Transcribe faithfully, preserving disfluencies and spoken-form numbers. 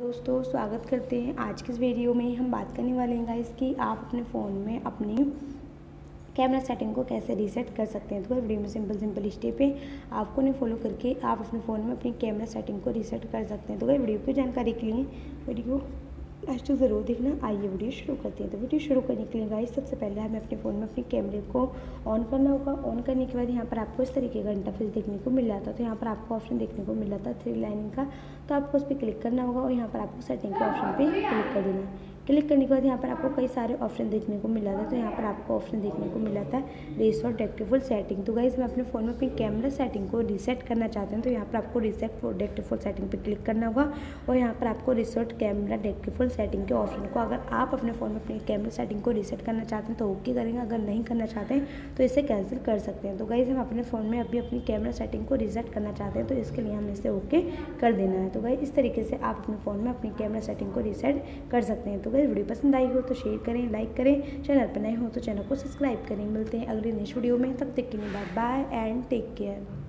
दोस्तों स्वागत करते हैं। आज के इस वीडियो में हम बात करने वाले हैं गाइस कि आप अपने फ़ोन में अपनी कैमरा सेटिंग को कैसे रीसेट कर सकते हैं। तो वीडियो में सिंपल सिंपल स्टेप है, आपको उन्हें फॉलो करके आप अपने फ़ोन में अपनी कैमरा सेटिंग को रीसेट कर सकते हैं। तो वीडियो की जानकारी के लिए वीडियो लास्ट ज़रूर देखना। आइए वीडियो शुरू करते हैं। तो वीडियो शुरू करने के लिए गाइस सबसे पहले हमें अपने फ़ोन में अपने कैमरे को ऑन करना होगा। ऑन करने के बाद यहाँ पर आपको इस तरीके का इंटरफेस देखने को मिल जाता है। तो यहाँ पर आपको ऑप्शन देखने को मिल जाता है थ्री लाइन का, तो आपको उस पर क्लिक करना होगा और यहाँ पर आपको सेटिंग के ऑप्शन पर क्लिक कर देना है। क्लिक करने के बाद यहाँ पर आपको कई सारे ऑप्शन देखने को मिल जाता है। तो यहाँ पर आपको ऑप्शन देखने को मिल जाता है रीसेट रेक्टिफुल सेटिंग। तो गाइस मैं अपने फ़ोन में अपनी कैमरा सेटिंग को रीसेट करना चाहते हैं, तो यहाँ पर आपको रीसेट रेक्टिफुल सेटिंग पे क्लिक करना होगा और यहाँ पर आपको रीसेट कैमरा रेक्टिफुल सेटिंग के ऑप्शन को, अगर आप अपने फ़ोन में अपनी कैमरा सेटिंग को रीसेट करना चाहते हैं तो ओके करेंगे, अगर नहीं करना चाहते हैं तो इसे कैंसिल कर सकते हैं। तो गाइस हम अपने फ़ोन में अभी अपनी कैमरा सेटिंग को रीसेट करना चाहते हैं, तो इसके लिए हमें इसे ओके कर देना है। तो गाइस इस तरीके से आप अपने फ़ोन में अपनी कैमरा सेटिंग को रीसेट कर सकते हैं। तो अगर वीडियो पसंद आई हो तो शेयर करें, लाइक करें, चैनल पर नए हो तो चैनल को सब्सक्राइब करें। मिलते हैं अगले नेक्स्ट वीडियो में, तब तक के लिए bye bye and take care.